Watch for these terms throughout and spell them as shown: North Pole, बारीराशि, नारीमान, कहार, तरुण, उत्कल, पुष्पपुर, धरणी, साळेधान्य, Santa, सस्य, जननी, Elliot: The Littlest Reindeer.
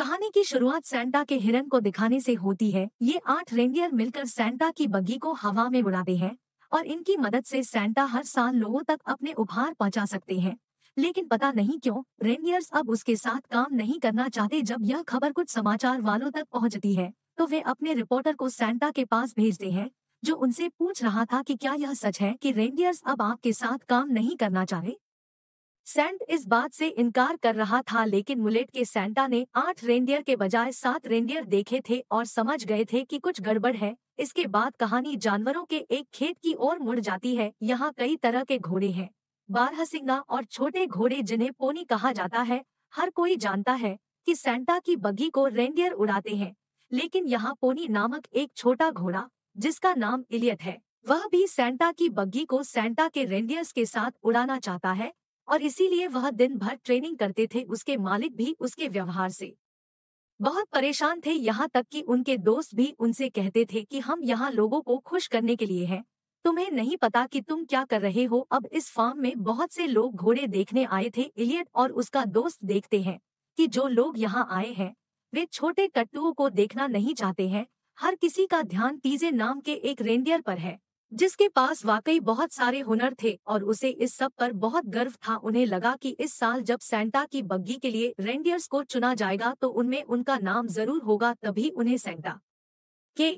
कहानी की शुरुआत सैंटा के हिरन को दिखाने से होती है। ये 8 रेंडियर मिलकर सैंटा की बग्गी को हवा में उड़ाते हैं और इनकी मदद से सैंटा हर साल लोगों तक अपने उपहार पहुंचा सकते हैं। लेकिन पता नहीं क्यों रेंडियर्स अब उसके साथ काम नहीं करना चाहते। जब यह खबर कुछ समाचार वालों तक पहुँचती है तो वे अपने रिपोर्टर को सैंटा के पास भेजते हैं, जो उनसे पूछ रहा था कि क्या यह सच है कि रेंडियर्स अब आपके साथ काम नहीं करना चाहे। सैंट इस बात से इनकार कर रहा था, लेकिन मुलेट के सैंटा ने 8 रेंडियर के बजाय 7 रेंडियर देखे थे और समझ गए थे कि कुछ गड़बड़ है। इसके बाद कहानी जानवरों के एक खेत की ओर मुड़ जाती है। यहाँ कई तरह के घोड़े हैं, बारहसिंगा और छोटे घोड़े जिन्हें पोनी कहा जाता है। हर कोई जानता है कि सैंटा की बग्गी को रेंडियर उड़ाते हैं, लेकिन यहाँ पोनी नामक एक छोटा घोड़ा जिसका नाम एलियट है, वह भी सैंटा की बग्गी को सैंटा के रेंडियर्स के साथ उड़ाना चाहता है और इसीलिए वह दिन भर ट्रेनिंग करते थे। उसके मालिक भी उसके व्यवहार से बहुत परेशान थे, यहाँ तक कि उनके दोस्त भी उनसे कहते थे कि हम यहाँ लोगों को खुश करने के लिए हैं, तुम्हें नहीं पता कि तुम क्या कर रहे हो। अब इस फार्म में बहुत से लोग घोड़े देखने आए थे। एलियट और उसका दोस्त देखते हैं कि जो लोग यहाँ आए हैं वे छोटे कट्टुओं को देखना नहीं चाहते हैं। हर किसी का ध्यान टीजे नाम के एक रेंडियर पर है, जिसके पास वाकई बहुत सारे हुनर थे और उसे इस सब पर बहुत गर्व था। उन्हें लगा कि इस साल जब सैंटा की बग्गी के लिए रेंडियर्स को चुना जाएगा तो उनमें उनका नाम जरूर होगा। तभी उन्हें सैंटा के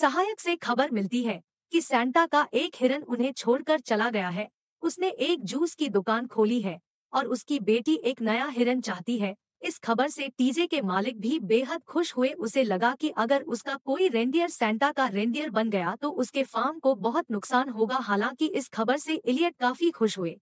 सहायक से खबर मिलती है कि सैंटा का एक हिरन उन्हें छोड़कर चला गया है। उसने एक जूस की दुकान खोली है और उसकी बेटी एक नया हिरन चाहती है। इस खबर से टीजे के मालिक भी बेहद खुश हुए। उसे लगा कि अगर उसका कोई रेंडियर सैंटा का रेंडियर बन गया तो उसके फार्म को बहुत नुकसान होगा। हालांकि इस खबर से एलियट काफी खुश हुए।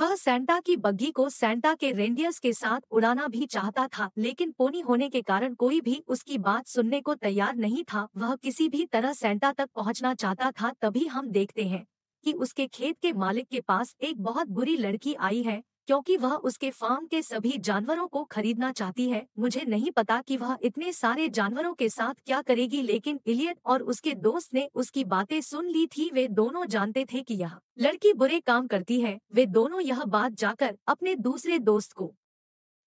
वह सैंटा की बग्गी को सैंटा के रेंडियर्स के साथ उड़ाना भी चाहता था, लेकिन पोनी होने के कारण कोई भी उसकी बात सुनने को तैयार नहीं था। वह किसी भी तरह सैंटा तक पहुँचना चाहता था। तभी हम देखते हैं कि उसके खेत के मालिक के पास एक बहुत बुरी लड़की आई है, क्योंकि वह उसके फार्म के सभी जानवरों को खरीदना चाहती है। मुझे नहीं पता कि वह इतने सारे जानवरों के साथ क्या करेगी, लेकिन एलियट और उसके दोस्त ने उसकी बातें सुन ली थी। वे दोनों जानते थे कि यह लड़की बुरे काम करती है। वे दोनों यह बात जाकर अपने दूसरे दोस्त को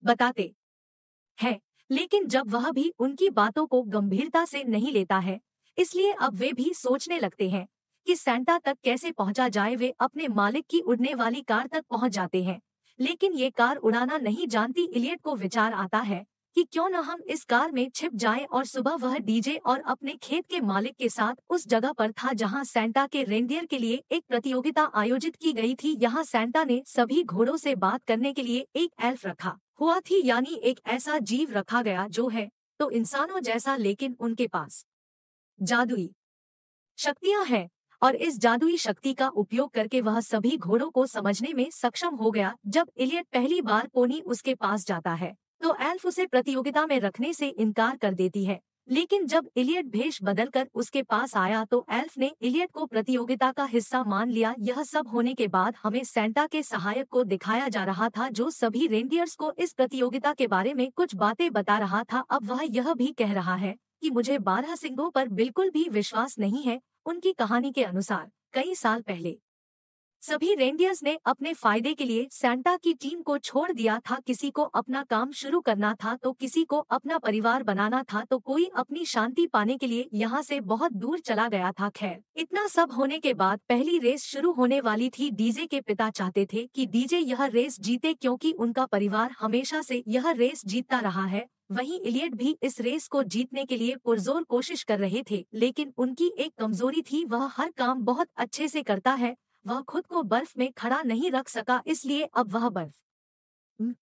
बताते हैं, लेकिन जब वह भी उनकी बातों को गंभीरता से नहीं लेता है, इसलिए अब वे भी सोचने लगते हैं कि सैंटा तक कैसे पहुँचा जाए। वे अपने मालिक की उड़ने वाली कार तक पहुँच जाते हैं, लेकिन ये कार उड़ाना नहीं जानती। एलियट को विचार आता है कि क्यों न हम इस कार में छिप जाएं, और सुबह वह डीजे और अपने खेत के मालिक के साथ उस जगह पर था जहां सैंटा के रेंडियर के लिए एक प्रतियोगिता आयोजित की गई थी। यहां सैंटा ने सभी घोड़ों से बात करने के लिए एक एल्फ रखा हुआ थी, यानी एक ऐसा जीव रखा गया जो है तो इंसानों जैसा, लेकिन उनके पास जादुई शक्तियाँ हैं और इस जादुई शक्ति का उपयोग करके वह सभी घोड़ों को समझने में सक्षम हो गया। जब एलियट पहली बार पोनी उसके पास जाता है तो एल्फ उसे प्रतियोगिता में रखने से इनकार कर देती है, लेकिन जब एलियट भेष बदलकर उसके पास आया तो एल्फ ने एलियट को प्रतियोगिता का हिस्सा मान लिया। यह सब होने के बाद हमें सैंटा के सहायक को दिखाया जा रहा था, जो सभी रेंडियर्स को इस प्रतियोगिता के बारे में कुछ बातें बता रहा था। अब वह यह भी कह रहा है कि मुझे बारहसिंगों पर बिल्कुल भी विश्वास नहीं है। उनकी कहानी के अनुसार कई साल पहले सभी रेंडियर्स ने अपने फायदे के लिए सैंटा की टीम को छोड़ दिया था। किसी को अपना काम शुरू करना था तो किसी को अपना परिवार बनाना था तो कोई अपनी शांति पाने के लिए यहाँ से बहुत दूर चला गया था। खैर, इतना सब होने के बाद पहली रेस शुरू होने वाली थी। डीजे के पिता चाहते थे कि डीजे यह रेस जीते, क्योंकि उनका परिवार हमेशा से यह रेस जीतता रहा है। वहीं एलियट भी इस रेस को जीतने के लिए पुरजोर कोशिश कर रहे थे, लेकिन उनकी एक कमजोरी थी, वह हर काम बहुत अच्छे से करता है। वह खुद को बर्फ में खड़ा नहीं रख सका, इसलिए अब वह बर्फ में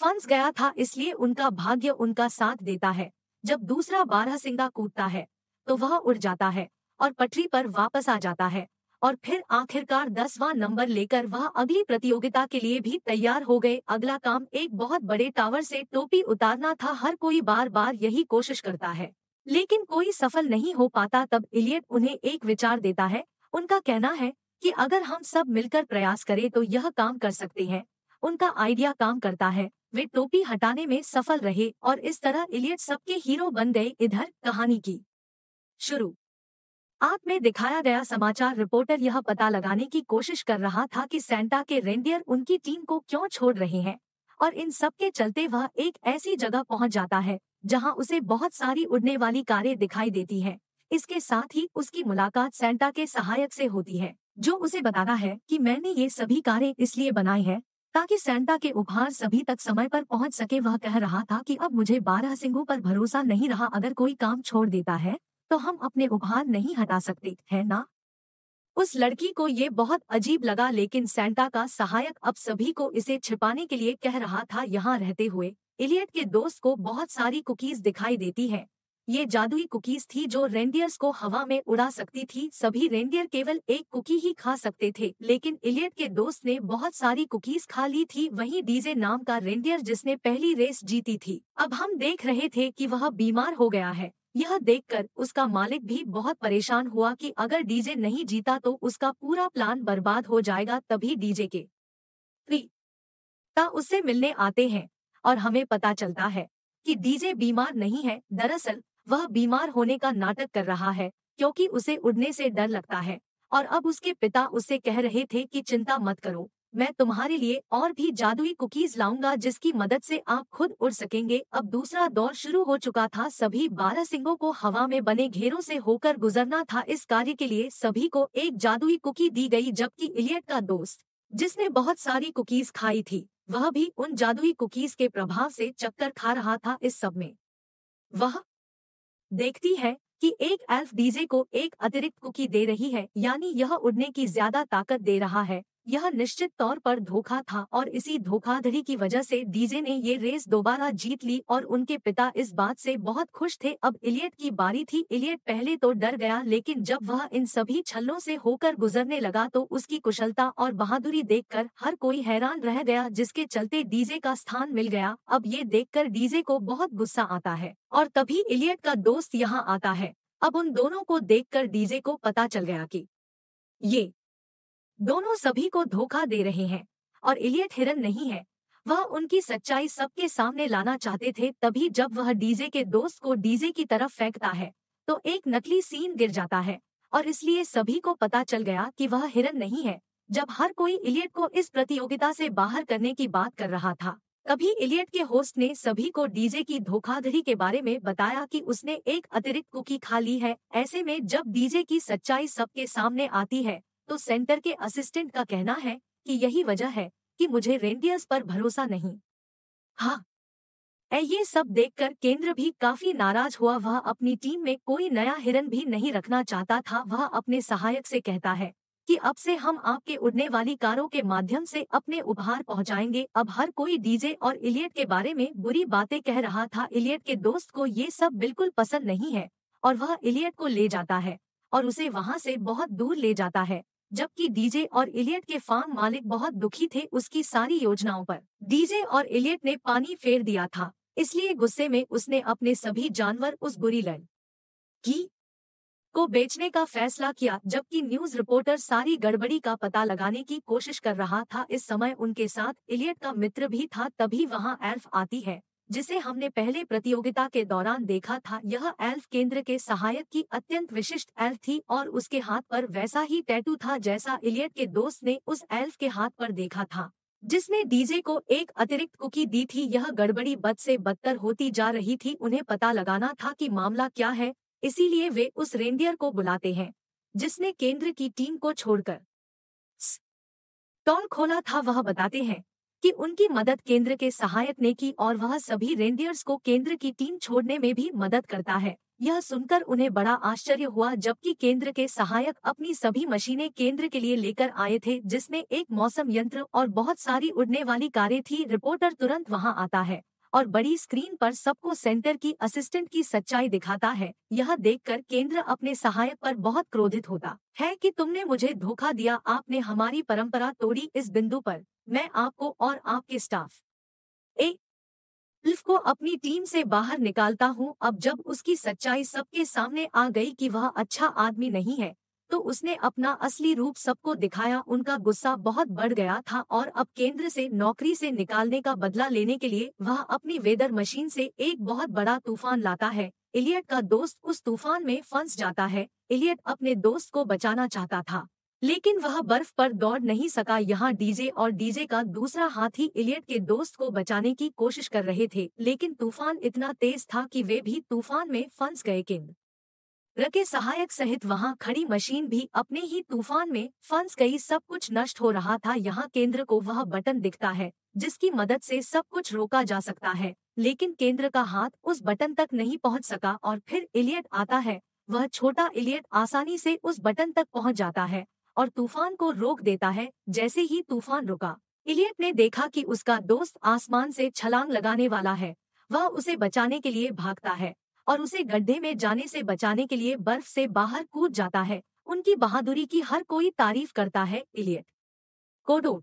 फंस गया था। इसलिए उनका भाग्य उनका साथ देता है। जब दूसरा बारहसिंगा कूदता है तो वह उड़ जाता है और पटरी पर वापस आ जाता है, और फिर आखिरकार 10वां नंबर लेकर वह अगली प्रतियोगिता के लिए भी तैयार हो गए। अगला काम एक बहुत बड़े टावर से टोपी उतारना था। हर कोई बार बार यही कोशिश करता है, लेकिन कोई सफल नहीं हो पाता। तब एलियट उन्हें एक विचार देता है। उनका कहना है कि अगर हम सब मिलकर प्रयास करें तो यह काम कर सकते हैं। उनका आइडिया काम करता है, वे टोपी हटाने में सफल रहे और इस तरह एलियट सबके हीरो बन गए। इधर कहानी की शुरू आप में दिखाया गया समाचार रिपोर्टर यह पता लगाने की कोशिश कर रहा था कि सैंटा के रेंडियर उनकी टीम को क्यों छोड़ रहे हैं और इन सब के चलते वह एक ऐसी जगह पहुंच जाता है जहां उसे बहुत सारी उड़ने वाली कारें दिखाई देती हैं। इसके साथ ही उसकी मुलाकात सेंटा के सहायक से होती है, जो उसे बताता है कि मैंने ये सभी कारें इसलिए बनाई हैं ताकि सेंटा के उपहार सभी तक समय पर पहुंच सके। वह कह रहा था कि अब मुझे 12 सिंगों पर भरोसा नहीं रहा, अगर कोई काम छोड़ देता है तो हम अपने उपहार नहीं हटा सकते, है ना? उस लड़की को ये बहुत अजीब लगा, लेकिन सेंटा का सहायक अब सभी को इसे छिपाने के लिए कह रहा था। यहाँ रहते हुए एलियट के दोस्त को बहुत सारी कुकीज दिखाई देती है। ये जादुई कुकीज थी जो रेंडियर्स को हवा में उड़ा सकती थी। सभी रेंडियर केवल एक कुकी ही खा सकते थे, लेकिन एलियट के दोस्त ने बहुत सारी कुकीज खा ली थी। वहीं डीजे नाम का रेंडियर, जिसने पहली रेस जीती थी, अब हम देख रहे थे कि वह बीमार हो गया है। यह देखकर उसका मालिक भी बहुत परेशान हुआ कि अगर डीजे नहीं जीता तो उसका पूरा प्लान बर्बाद हो जाएगा। तभी डीजे के पिता उससे मिलने आते हैं और हमें पता चलता है कि डीजे बीमार नहीं है। दरअसल वह बीमार होने का नाटक कर रहा है क्योंकि उसे उड़ने से डर लगता है, और अब उसके पिता उससे कह रहे थे कि चिंता मत करो, मैं तुम्हारे लिए और भी जादुई कुकीज लाऊंगा जिसकी मदद से आप खुद उड़ सकेंगे। अब दूसरा दौर शुरू हो चुका था। सभी 12 सिंगों को हवा में बने घेरों से होकर गुजरना था। इस कार्य के लिए सभी को एक जादुई कुकी दी गई, जबकि एलियट का दोस्त, जिसने बहुत सारी कुकीज खाई थी, वह भी उन जादुई कुकीज के प्रभाव से चक्कर खा रहा था। इस सब में वह देखती है कि एक एल्फ डीजे को एक अतिरिक्त कुकी दे रही है, यानी यह उड़ने की ज्यादा ताकत दे रहा है। यह निश्चित तौर पर धोखा था, और इसी धोखाधड़ी की वजह से डीजे ने ये रेस दोबारा जीत ली, और उनके पिता इस बात से बहुत खुश थे। अब एलियट की बारी थी। एलियट पहले तो डर गया, लेकिन जब वह इन सभी छलों से होकर गुजरने लगा तो उसकी कुशलता और बहादुरी देखकर हर कोई हैरान रह गया, जिसके चलते डीजे का स्थान मिल गया। अब ये देखकर डीजे को बहुत गुस्सा आता है, और तभी एलियट का दोस्त यहाँ आता है। अब उन दोनों को देखकर डीजे को पता चल गया कि ये दोनों सभी को धोखा दे रहे हैं, और एलियट हिरन नहीं है। वह उनकी सच्चाई सबके सामने लाना चाहते थे। तभी जब वह डीजे के दोस्त को डीजे की तरफ फेंकता है तो एक नकली सीन गिर जाता है, और इसलिए सभी को पता चल गया कि वह हिरन नहीं है। जब हर कोई एलियट को इस प्रतियोगिता से बाहर करने की बात कर रहा था, तभी एलियट के होस्ट ने सभी को डीजे की धोखाधड़ी के बारे में बताया कि उसने एक अतिरिक्त कुकी खा ली है। ऐसे में जब डीजे की सच्चाई सबके सामने आती है तो सेंटर के असिस्टेंट का कहना है कि यही वजह है कि मुझे रेंडियर्स पर भरोसा नहीं। हाँ, ये सब देखकर केंद्र भी काफी नाराज हुआ। वह अपनी टीम में कोई नया हिरन भी नहीं रखना चाहता था। वह अपने सहायक से कहता है कि अब से हम आपके उड़ने वाली कारों के माध्यम से अपने उपहार पहुंचाएंगे। अब हर कोई डीजे और एलियट के बारे में बुरी बातें कह रहा था। एलियट के दोस्त को ये सब बिल्कुल पसंद नहीं है, और वह एलियट को ले जाता है और उसे वहाँ से बहुत दूर ले जाता है। जबकि डीजे और एलियट के फार्म मालिक बहुत दुखी थे उसकी सारी योजनाओं पर। डीजे और एलियट ने पानी फेर दिया था, इसलिए गुस्से में उसने अपने सभी जानवर उस बुरी लड़की को बेचने का फैसला किया। जबकि न्यूज रिपोर्टर सारी गड़बड़ी का पता लगाने की कोशिश कर रहा था। इस समय उनके साथ एलियट का मित्र भी था। तभी वहाँ एल्फ आती है, जिसे हमने पहले प्रतियोगिता के दौरान देखा था। यह एल्फ केंद्र के सहायक की अत्यंत विशिष्ट एल्फ थी, और उसके हाथ पर वैसा ही टैटू था जैसा एलियट के दोस्त ने उस एल्फ के हाथ पर देखा था, जिसने डीजे को एक अतिरिक्त कुकी दी थी। यह गड़बड़ी बद से बदतर होती जा रही थी। उन्हें पता लगाना था कि मामला क्या है, इसीलिए वे उस रेंडियर को बुलाते हैं जिसने केंद्र की टीम को छोड़कर स्टॉल खोला था। वह बताते हैं कि उनकी मदद केंद्र के सहायक ने की, और वह सभी रेंडियर्स को केंद्र की टीम छोड़ने में भी मदद करता है। यह सुनकर उन्हें बड़ा आश्चर्य हुआ। जबकि केंद्र के सहायक अपनी सभी मशीनें केंद्र के लिए लेकर आए थे, जिसमें एक मौसम यंत्र और बहुत सारी उड़ने वाली कारें थी। रिपोर्टर तुरंत वहां आता है और बड़ी स्क्रीन पर सबको सेंटर की असिस्टेंट की सच्चाई दिखाता है। यह देखकर केंद्र अपने सहायक पर बहुत क्रोधित होता है कि तुमने मुझे धोखा दिया, आपने हमारी परंपरा तोड़ी। इस बिंदु पर मैं आपको और आपके स्टाफ एल्फ को अपनी टीम से बाहर निकालता हूँ। अब जब उसकी सच्चाई सबके सामने आ गई कि वह अच्छा आदमी नहीं है, तो उसने अपना असली रूप सबको दिखाया। उनका गुस्सा बहुत बढ़ गया था, और अब केंद्र से नौकरी से निकालने का बदला लेने के लिए वह अपनी वेदर मशीन से एक बहुत बड़ा तूफान लाता है। एलियट का दोस्त उस तूफान में फंस जाता है। एलियट अपने दोस्त को बचाना चाहता था, लेकिन वह बर्फ पर दौड़ नहीं सका। यहाँ डीजे और डीजे का दूसरा हाथी एलियट के दोस्त को बचाने की कोशिश कर रहे थे, लेकिन तूफान इतना तेज था कि वे भी तूफान में फंस गए। किंग रके सहायक सहित वहां खड़ी मशीन भी अपने ही तूफान में फंस गई। सब कुछ नष्ट हो रहा था। यहाँ केंद्र को वह बटन दिखता है जिसकी मदद से सब कुछ रोका जा सकता है, लेकिन केंद्र का हाथ उस बटन तक नहीं पहुंच सका। और फिर एलियट आता है। वह छोटा एलियट आसानी से उस बटन तक पहुंच जाता है और तूफान को रोक देता है। जैसे ही तूफान रुका, एलियट ने देखा कि उसका दोस्त आसमान से छलांग लगाने वाला है। वह उसे बचाने के लिए भागता है और उसे गड्ढे में जाने से बचाने के लिए बर्फ से बाहर कूद जाता है। उनकी बहादुरी की हर कोई तारीफ करता है। एलियट को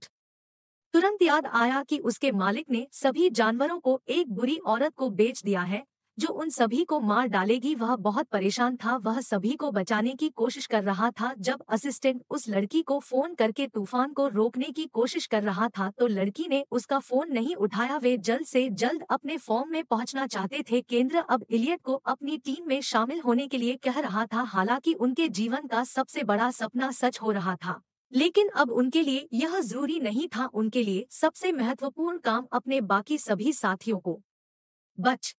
तुरंत याद आया कि उसके मालिक ने सभी जानवरों को एक बुरी औरत को बेच दिया है जो उन सभी को मार डालेगी। वह बहुत परेशान था। वह सभी को बचाने की कोशिश कर रहा था। जब असिस्टेंट उस लड़की को फोन करके तूफान को रोकने की कोशिश कर रहा था तो लड़की ने उसका फोन नहीं उठाया। वे जल्द से जल्द अपने फॉर्म में पहुंचना चाहते थे। केंद्र अब एलियट को अपनी टीम में शामिल होने के लिए कह रहा था, हालांकि उनके जीवन का सबसे बड़ा सपना सच हो रहा था, लेकिन अब उनके लिए यह जरूरी नहीं था। उनके लिए सबसे महत्वपूर्ण काम अपने बाकी सभी साथियों को बच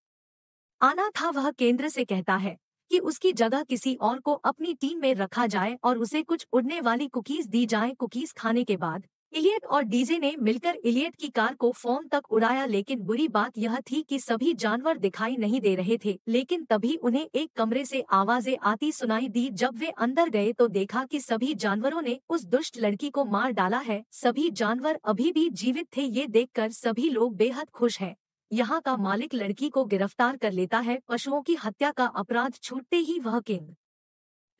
आना था। वह केंद्र से कहता है कि उसकी जगह किसी और को अपनी टीम में रखा जाए और उसे कुछ उड़ने वाली कुकीज दी जाए। कुकीज खाने के बाद एलियट और डीजे ने मिलकर एलियट की कार को फोम तक उड़ाया, लेकिन बुरी बात यह थी कि सभी जानवर दिखाई नहीं दे रहे थे। लेकिन तभी उन्हें एक कमरे से आवाजें आती सुनाई दी। जब वे अंदर गए तो देखा कि सभी जानवरों ने उस दुष्ट लड़की को मार डाला है। सभी जानवर अभी भी जीवित थे। ये देखकर सभी लोग बेहद खुश हैं। यहाँ का मालिक लड़की को गिरफ्तार कर लेता है। पशुओं की हत्या का अपराध छूटते ही वह किंग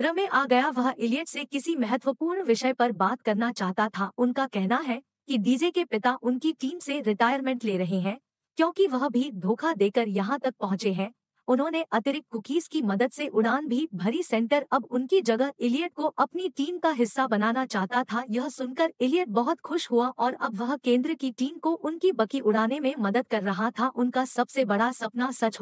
रमे आ गया। वह एलियट से किसी महत्वपूर्ण विषय पर बात करना चाहता था। उनका कहना है कि डीजे के पिता उनकी टीम से रिटायरमेंट ले रहे हैं क्योंकि वह भी धोखा देकर यहाँ तक पहुँचे हैं। उन्होंने अतिरिक्त कुकीज की मदद से उड़ान भी भरी। सेंटर अब उनकी जगह एलियट को अपनी टीम का हिस्सा बनाना चाहता था। यह सुनकर एलियट बहुत खुश हुआ और अब वह केंद्र की टीम को उनकी बकी उड़ाने में मदद कर रहा था। उनका सबसे बड़ा सपना सच हो